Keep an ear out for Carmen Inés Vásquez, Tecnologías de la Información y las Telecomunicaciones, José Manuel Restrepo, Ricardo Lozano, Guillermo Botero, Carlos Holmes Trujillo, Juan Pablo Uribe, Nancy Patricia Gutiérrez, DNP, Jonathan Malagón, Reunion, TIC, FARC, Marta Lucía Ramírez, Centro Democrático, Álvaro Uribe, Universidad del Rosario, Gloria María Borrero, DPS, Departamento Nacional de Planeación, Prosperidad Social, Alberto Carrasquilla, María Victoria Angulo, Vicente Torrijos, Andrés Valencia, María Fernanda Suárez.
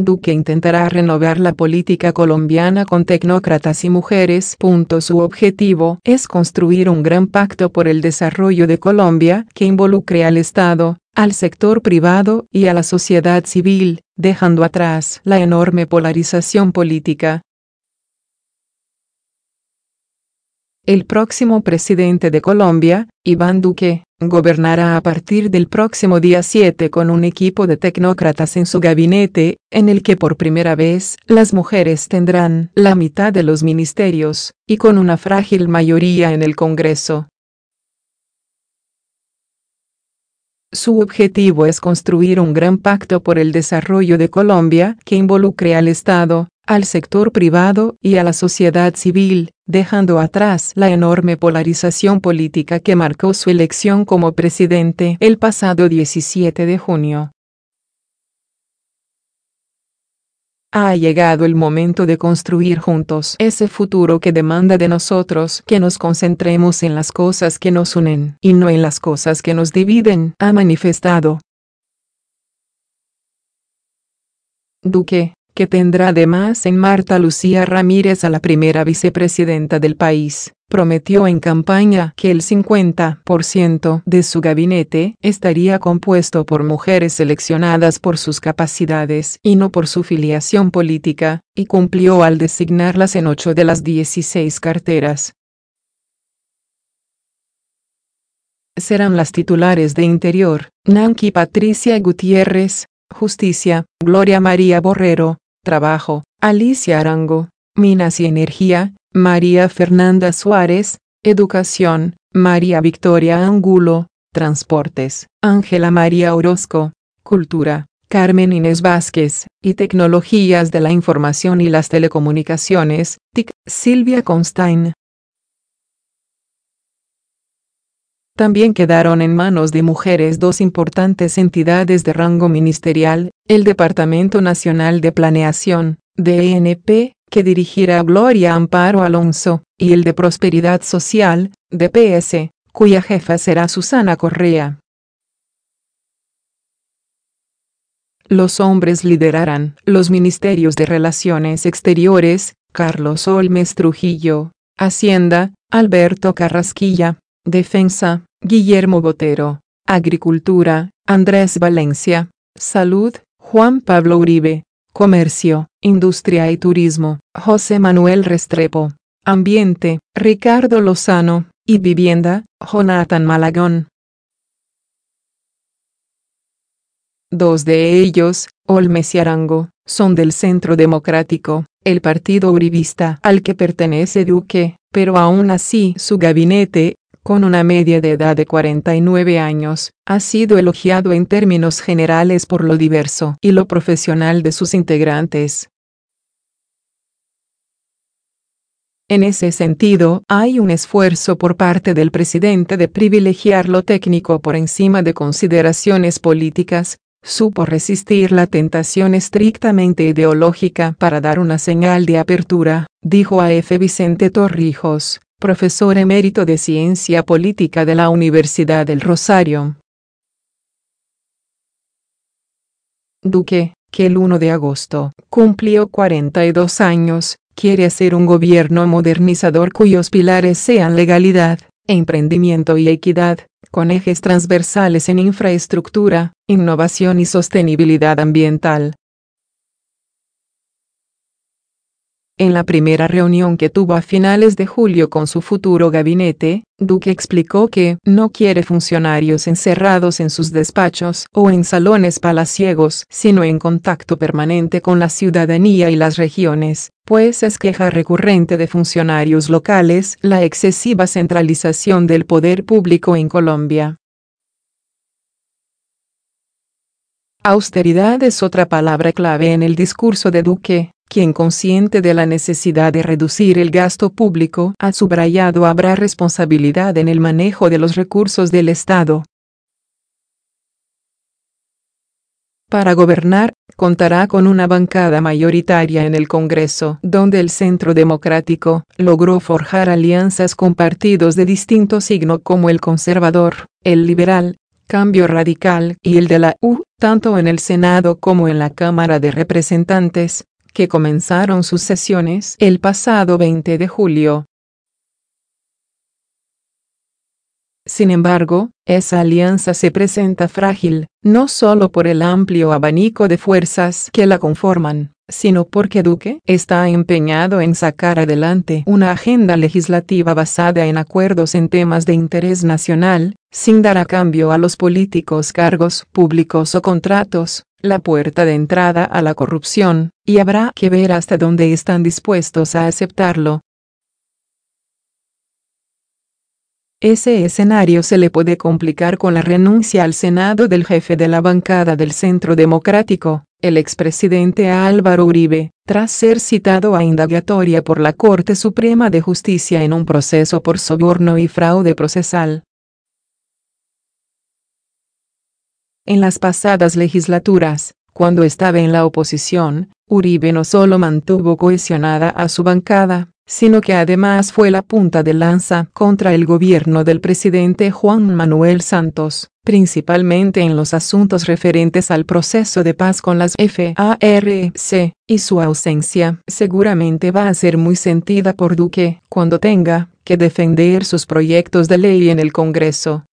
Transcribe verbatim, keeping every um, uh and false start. Duque intentará renovar la política colombiana con tecnócratas y mujeres. Su objetivo es construir un gran pacto por el desarrollo de Colombia que involucre al Estado, al sector privado y a la sociedad civil, dejando atrás la enorme polarización política. El próximo presidente de Colombia, Iván Duque, gobernará a partir del próximo día siete con un equipo de tecnócratas en su gabinete, en el que por primera vez las mujeres tendrán la mitad de los ministerios, y con una frágil mayoría en el Congreso. Su objetivo es construir un gran pacto por el desarrollo de Colombia que involucre al Estado, al sector privado y a la sociedad civil, dejando atrás la enorme polarización política que marcó su elección como presidente el pasado diecisiete de junio. Ha llegado el momento de construir juntos ese futuro que demanda de nosotros que nos concentremos en las cosas que nos unen y no en las cosas que nos dividen, ha manifestado Duque, que tendrá además en Marta Lucía Ramírez a la primera vicepresidenta del país, prometió en campaña que el cincuenta por ciento de su gabinete estaría compuesto por mujeres seleccionadas por sus capacidades y no por su filiación política, y cumplió al designarlas en ocho de las dieciséis carteras. Serán las titulares de Interior, Nancy Patricia Gutiérrez, Justicia, Gloria María Borrero, Trabajo, Alicia Arango, Minas y Energía, María Fernanda Suárez, Educación, María Victoria Angulo, Transportes, Ángela María Orozco, Cultura, Carmen Inés Vásquez, y Tecnologías de la Información y las Telecomunicaciones, T I C, Silvia Constain. También quedaron en manos de mujeres dos importantes entidades de rango ministerial, el Departamento Nacional de Planeación, D N P, que dirigirá a Gloria Amparo Alonso, y el de Prosperidad Social, D P S, cuya jefa será Susana Correa. Los hombres liderarán los ministerios de Relaciones Exteriores, Carlos Holmes Trujillo, Hacienda, Alberto Carrasquilla, Defensa, Guillermo Botero, Agricultura, Andrés Valencia, Salud, Juan Pablo Uribe, Comercio, Industria y Turismo, José Manuel Restrepo, Ambiente, Ricardo Lozano, y Vivienda, Jonathan Malagón. Dos de ellos, Holmes y Arango, son del Centro Democrático, el partido uribista al que pertenece Duque, pero aún así su gabinete, con una media de edad de cuarenta y nueve años, ha sido elogiado en términos generales por lo diverso y lo profesional de sus integrantes. En ese sentido, hay un esfuerzo por parte del presidente de privilegiar lo técnico por encima de consideraciones políticas. Supo resistir la tentación estrictamente ideológica para dar una señal de apertura, dijo a F. Vicente Torrijos, profesor emérito de Ciencia Política de la Universidad del Rosario. Duque, que el primero de agosto cumplió cuarenta y dos años, quiere hacer un gobierno modernizador cuyos pilares sean legalidad, emprendimiento y equidad, con ejes transversales en infraestructura, innovación y sostenibilidad ambiental. En la primera reunión que tuvo a finales de julio con su futuro gabinete, Duque explicó que no quiere funcionarios encerrados en sus despachos o en salones palaciegos, sino en contacto permanente con la ciudadanía y las regiones, pues es queja recurrente de funcionarios locales la excesiva centralización del poder público en Colombia. Austeridad es otra palabra clave en el discurso de Duque, quien, consciente de la necesidad de reducir el gasto público, ha subrayado habrá responsabilidad en el manejo de los recursos del Estado. Para gobernar, contará con una bancada mayoritaria en el Congreso, donde el Centro Democrático logró forjar alianzas con partidos de distinto signo como el Conservador, el Liberal, Cambio Radical y el de la U, tanto en el Senado como en la Cámara de Representantes, que comenzaron sus sesiones el pasado veinte de julio. Sin embargo, esa alianza se presenta frágil, no solo por el amplio abanico de fuerzas que la conforman, sino porque Duque está empeñado en sacar adelante una agenda legislativa basada en acuerdos en temas de interés nacional, sin dar a cambio a los políticos cargos públicos o contratos, la puerta de entrada a la corrupción, y habrá que ver hasta dónde están dispuestos a aceptarlo. Ese escenario se le puede complicar con la renuncia al Senado del jefe de la bancada del Centro Democrático, el expresidente Álvaro Uribe, tras ser citado a indagatoria por la Corte Suprema de Justicia en un proceso por soborno y fraude procesal. En las pasadas legislaturas, cuando estaba en la oposición, Uribe no solo mantuvo cohesionada a su bancada, sino que además fue la punta de lanza contra el gobierno del presidente Juan Manuel Santos, principalmente en los asuntos referentes al proceso de paz con las FARC, y su ausencia seguramente va a ser muy sentida por Duque cuando tenga que defender sus proyectos de ley en el Congreso.